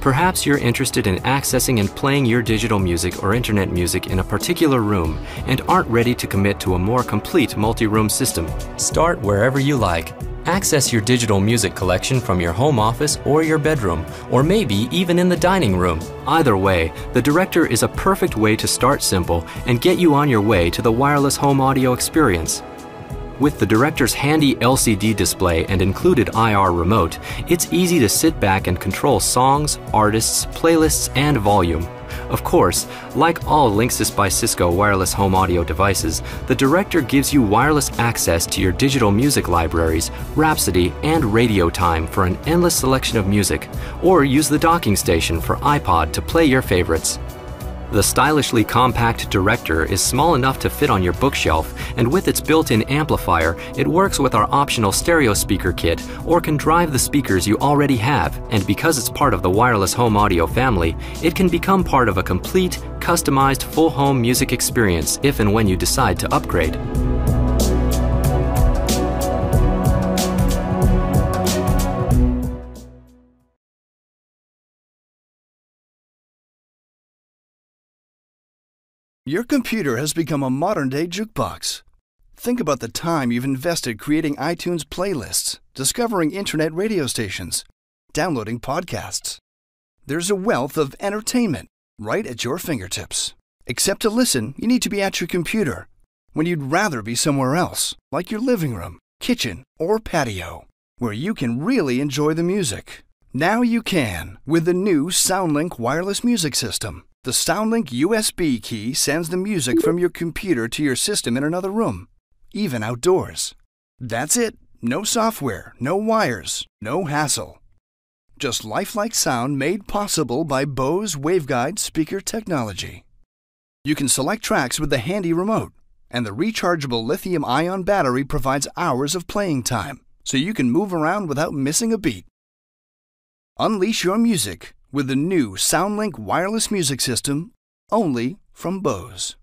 Perhaps you're interested in accessing and playing your digital music or internet music in a particular room and aren't ready to commit to a more complete multi-room system. Start wherever you like. Access your digital music collection from your home office or your bedroom, or maybe even in the dining room. Either way, the Director is a perfect way to start simple and get you on your way to the wireless home audio experience. With the Director's handy LCD display and included IR remote, it's easy to sit back and control songs, artists, playlists, and volume. Of course, like all Linksys by Cisco wireless home audio devices, the Director gives you wireless access to your digital music libraries, Rhapsody, and RadioTime for an endless selection of music, or use the docking station for iPod to play your favorites. The stylishly compact Director is small enough to fit on your bookshelf, and with its built-in amplifier, it works with our optional stereo speaker kit or can drive the speakers you already have, and because it's part of the wireless home audio family, it can become part of a complete, customized full home music experience if and when you decide to upgrade. Your computer has become a modern-day jukebox. Think about the time you've invested creating iTunes playlists, discovering internet radio stations, downloading podcasts. There's a wealth of entertainment right at your fingertips. Except to listen, you need to be at your computer when you'd rather be somewhere else, like your living room, kitchen, or patio, where you can really enjoy the music. Now you can with the new SoundLink wireless music system. The SoundLink USB key sends the music from your computer to your system in another room, even outdoors. That's it. No software, no wires, no hassle. Just lifelike sound made possible by Bose Waveguide speaker technology. You can select tracks with the handy remote, and the rechargeable lithium-ion battery provides hours of playing time, so you can move around without missing a beat. Unleash your music with the new SoundLink wireless music system, only from Bose.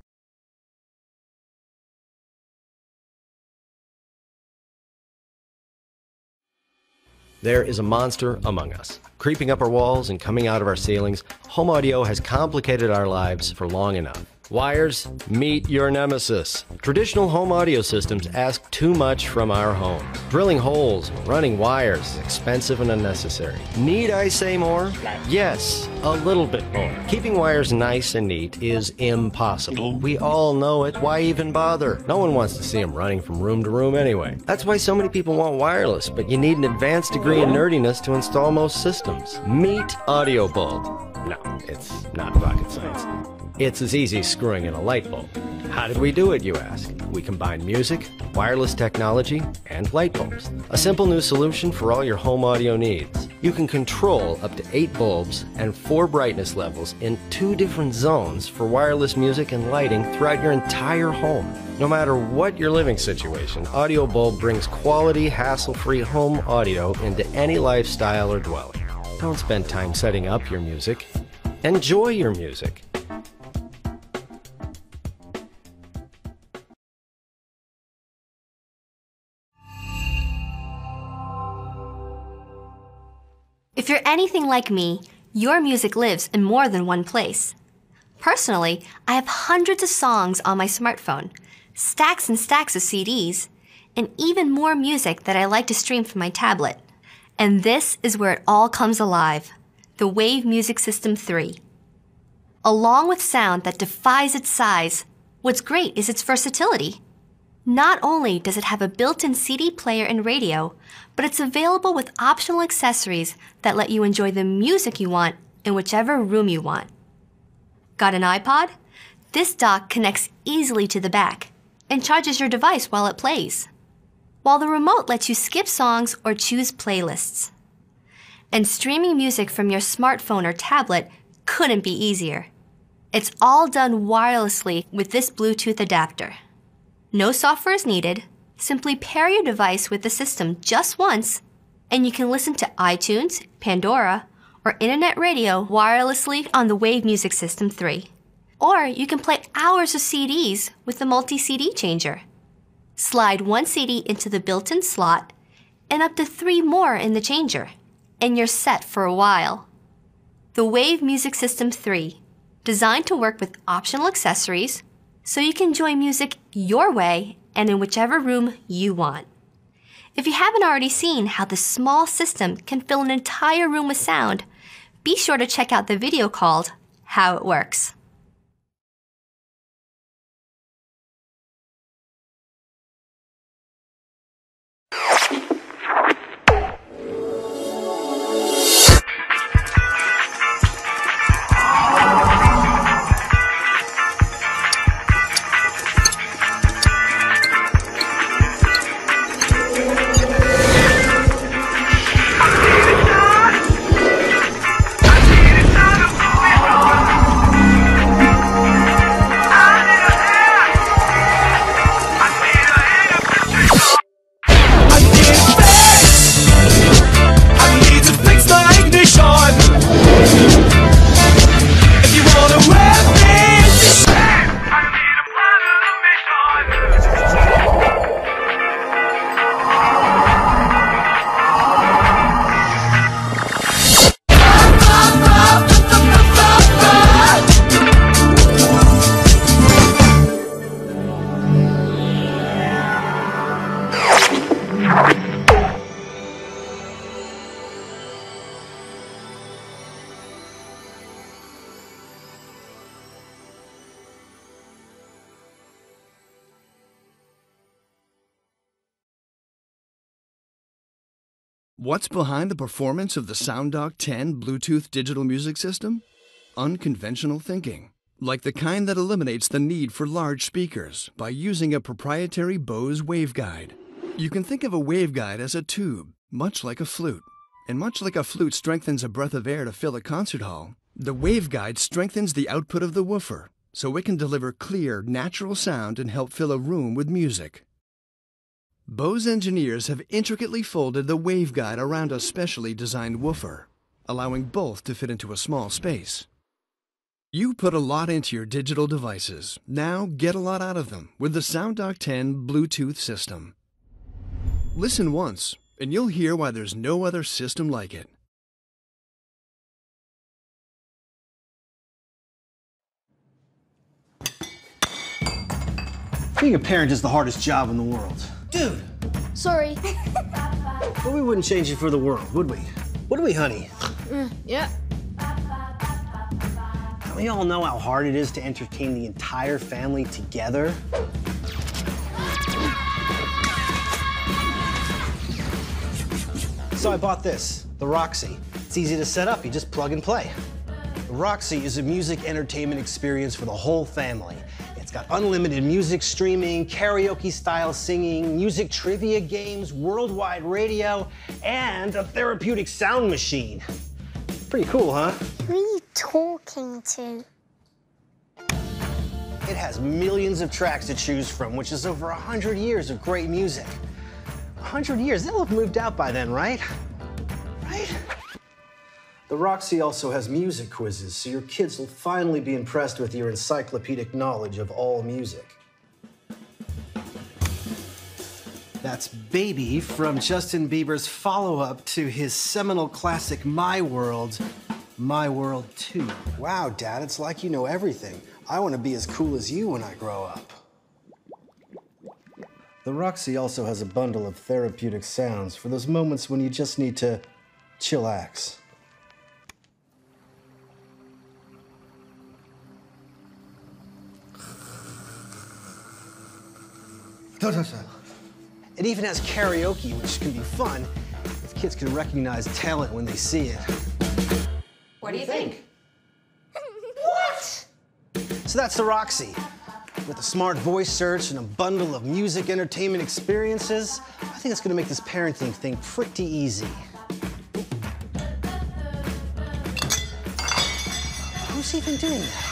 There is a monster among us, creeping up our walls and coming out of our ceilings. Home audio has complicated our lives for long enough. Wires, meet your nemesis. Traditional home audio systems ask too much from our home. Drilling holes, running wires is expensive and unnecessary. Need I say more? Yes, a little bit more. Keeping wires nice and neat is impossible. We all know it. Why even bother? No one wants to see them running from room to room anyway. That's why so many people want wireless, but you need an advanced degree in nerdiness to install most systems. Meet AudioBulb. No, it's not rocket science. It's as easy as screwing in a light bulb. How did we do it, you ask? We combine music, wireless technology, and light bulbs. A simple new solution for all your home audio needs. You can control up to 8 bulbs and 4 brightness levels in 2 different zones for wireless music and lighting throughout your entire home. No matter what your living situation, AudioBulb brings quality, hassle-free home audio into any lifestyle or dwelling. Don't spend time setting up your music. Enjoy your music. If you're anything like me, your music lives in more than one place. Personally, I have hundreds of songs on my smartphone, stacks and stacks of CDs, and even more music that I like to stream from my tablet. And this is where it all comes alive, the Wave Music System 3. Along with sound that defies its size, what's great is its versatility. Not only does it have a built-in CD player and radio, but it's available with optional accessories that let you enjoy the music you want in whichever room you want. Got an iPod? This dock connects easily to the back and charges your device while it plays, while the remote lets you skip songs or choose playlists. And streaming music from your smartphone or tablet couldn't be easier. It's all done wirelessly with this Bluetooth adapter. No software is needed. Simply pair your device with the system just once, and you can listen to iTunes, Pandora, or internet radio wirelessly on the Wave Music System 3. Or you can play hours of CDs with the multi-CD changer. Slide one CD into the built-in slot, and up to 3 more in the changer, and you're set for a while. the Wave Music System 3, designed to work with optional accessories so you can enjoy music your way and in whichever room you want. If you haven't already seen how this small system can fill an entire room with sound, be sure to check out the video called How It Works. What's behind the performance of the SoundDock 10 Bluetooth digital music system? Unconventional thinking, like the kind that eliminates the need for large speakers by using a proprietary Bose waveguide. You can think of a waveguide as a tube, much like a flute. And much like a flute strengthens a breath of air to fill a concert hall, the waveguide strengthens the output of the woofer, so it can deliver clear, natural sound and help fill a room with music. Bose engineers have intricately folded the waveguide around a specially designed woofer, allowing both to fit into a small space. You put a lot into your digital devices. Now get a lot out of them with the SoundDock 10 Bluetooth system. Listen once, and you'll hear why there's no other system like it. Being a parent is the hardest job in the world. Dude! Sorry. But we wouldn't change it for the world, would we? Wouldn't we, honey? Yeah. Don't we all know how hard it is to entertain the entire family together? So I bought this, the Roxy. It's easy to set up, you just plug and play. The Roxy is a music entertainment experience for the whole family. Got unlimited music streaming, karaoke-style singing, music trivia games, worldwide radio, and a therapeutic sound machine. Pretty cool, huh? Who are you talking to? It has millions of tracks to choose from, which is over 100 years of great music. 100 years, they'll have moved out by then, right? Right? The Roxy also has music quizzes, so your kids will finally be impressed with your encyclopedic knowledge of all music. That's Baby from Justin Bieber's follow-up to his seminal classic My World, My World 2. Wow, Dad, it's like you know everything. I want to be as cool as you when I grow up. The Roxy also has a bundle of therapeutic sounds for those moments when you just need to chillax. It even has karaoke, which can be fun if kids can recognize talent when they see it. What do you think? What? So that's the Roxy. With a smart voice search and a bundle of music entertainment experiences, I think it's going to make this parenting thing pretty easy. Who's even doing that?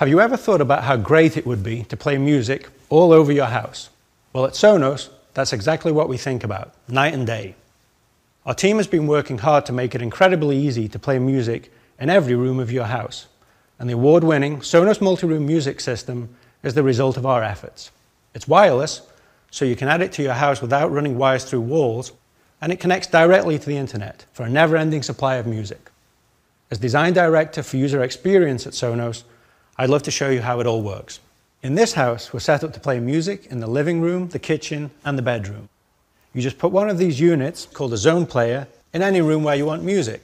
Have you ever thought about how great it would be to play music all over your house? Well, at Sonos, that's exactly what we think about, night and day. Our team has been working hard to make it incredibly easy to play music in every room of your house, and the award-winning Sonos Multi-Room Music System is the result of our efforts. It's wireless, so you can add it to your house without running wires through walls, and it connects directly to the internet for a never-ending supply of music. As Design Director for User Experience at Sonos, I'd love to show you how it all works. In this house, we're set up to play music in the living room, the kitchen, and the bedroom. You just put one of these units, called a zone player, in any room where you want music.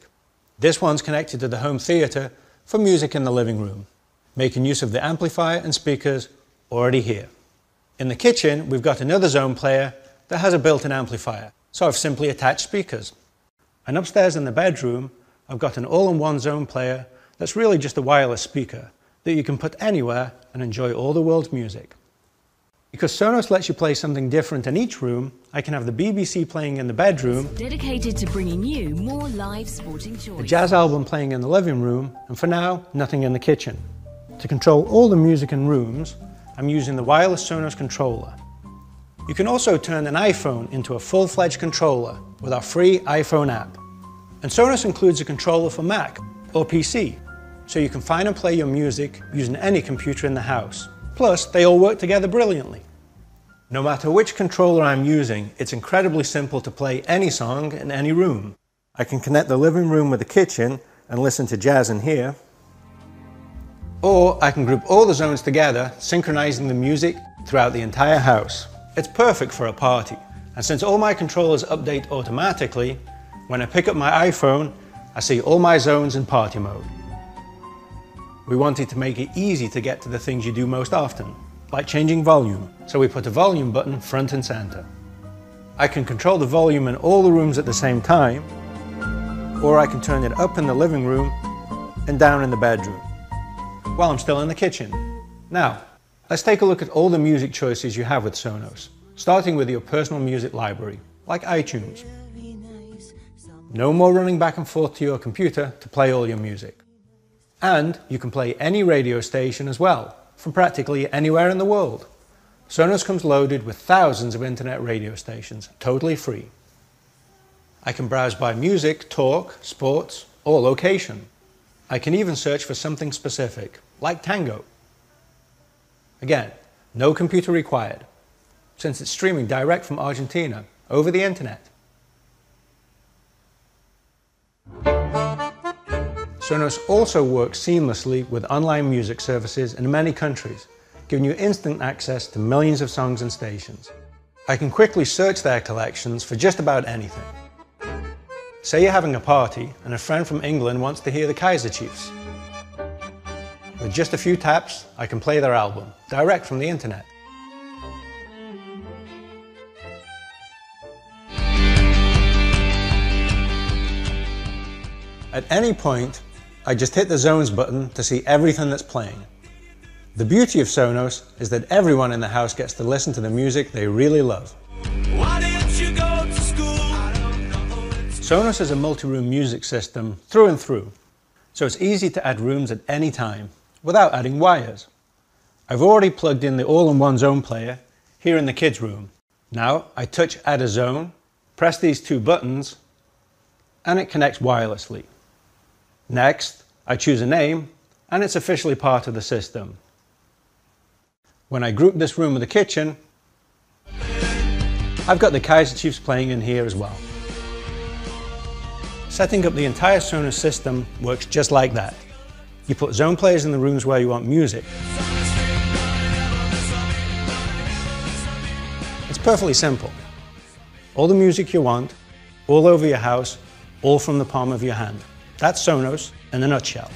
This one's connected to the home theater for music in the living room, making use of the amplifier and speakers already here. In the kitchen, we've got another zone player that has a built-in amplifier, so I've simply attached speakers. And upstairs in the bedroom, I've got an all-in-one zone player that's really just a wireless speaker that you can put anywhere and enjoy all the world's music. Because Sonos lets you play something different in each room, I can have the BBC playing in the bedroom, dedicated to bringing you more live sporting choice, a jazz album playing in the living room, and for now, nothing in the kitchen. To control all the music in rooms, I'm using the wireless Sonos controller. You can also turn an iPhone into a full-fledged controller with our free iPhone app. And Sonos includes a controller for Mac or PC, so you can find and play your music using any computer in the house. Plus, they all work together brilliantly. No matter which controller I'm using, it's incredibly simple to play any song in any room. I can connect the living room with the kitchen and listen to jazz in here. Or I can group all the zones together, synchronizing the music throughout the entire house. It's perfect for a party. And since all my controllers update automatically, when I pick up my iPhone, I see all my zones in party mode. We wanted to make it easy to get to the things you do most often, like changing volume, so we put a volume button front and center. I can control the volume in all the rooms at the same time, or I can turn it up in the living room and down in the bedroom, while I'm still in the kitchen. Now, let's take a look at all the music choices you have with Sonos, starting with your personal music library, like iTunes. No more running back and forth to your computer to play all your music. And you can play any radio station as well, from practically anywhere in the world. Sonos comes loaded with thousands of internet radio stations, totally free. I can browse by music, talk, sports, or location. I can even search for something specific, like tango. Again, no computer required, since it's streaming direct from Argentina over the internet. Sonos also works seamlessly with online music services in many countries, giving you instant access to millions of songs and stations. I can quickly search their collections for just about anything. Say you're having a party and a friend from England wants to hear the Kaiser Chiefs. With just a few taps, I can play their album, direct from the internet. At any point, I just hit the zones button to see everything that's playing. The beauty of Sonos is that everyone in the house gets to listen to the music they really love. Why didn't you go to school? Sonos is a multi-room music system through and through, so it's easy to add rooms at any time without adding wires. I've already plugged in the all-in-one zone player here in the kids' room. Now I touch add a zone, press these two buttons, and it connects wirelessly. Next, I choose a name, and it's officially part of the system. When I group this room with the kitchen, I've got the Kaiser Chiefs playing in here as well. Setting up the entire Sonos system works just like that. You put zone players in the rooms where you want music. It's perfectly simple. All the music you want, all over your house, all from the palm of your hand. That's Sonos in a nutshell.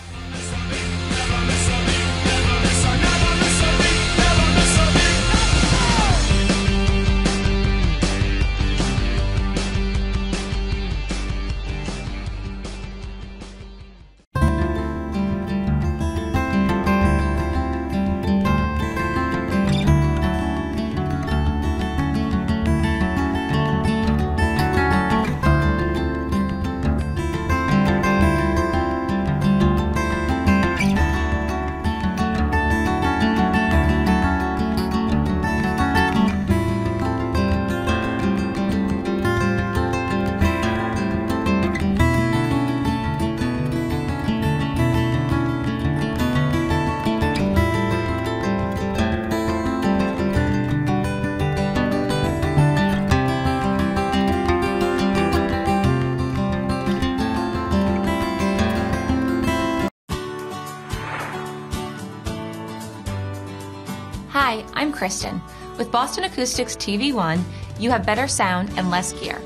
Hi, I'm Kristen. With Boston Acoustics TVee One, you have better sound and less gear.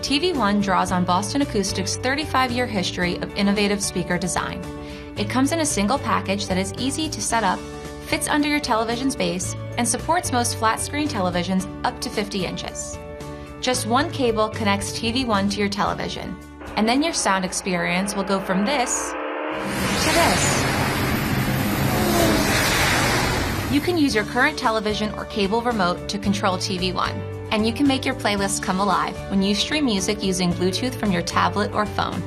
TVee One draws on Boston Acoustics' 35-year history of innovative speaker design. It comes in a single package that is easy to set up, fits under your television's base, and supports most flat-screen televisions up to 50 inches. Just one cable connects TVee One to your television, and then your sound experience will go from this to this. You can use your current television or cable remote to control TVee One, and you can make your playlists come alive when you stream music using Bluetooth from your tablet or phone.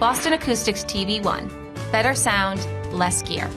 Boston Acoustics TVee One. Better sound, less gear.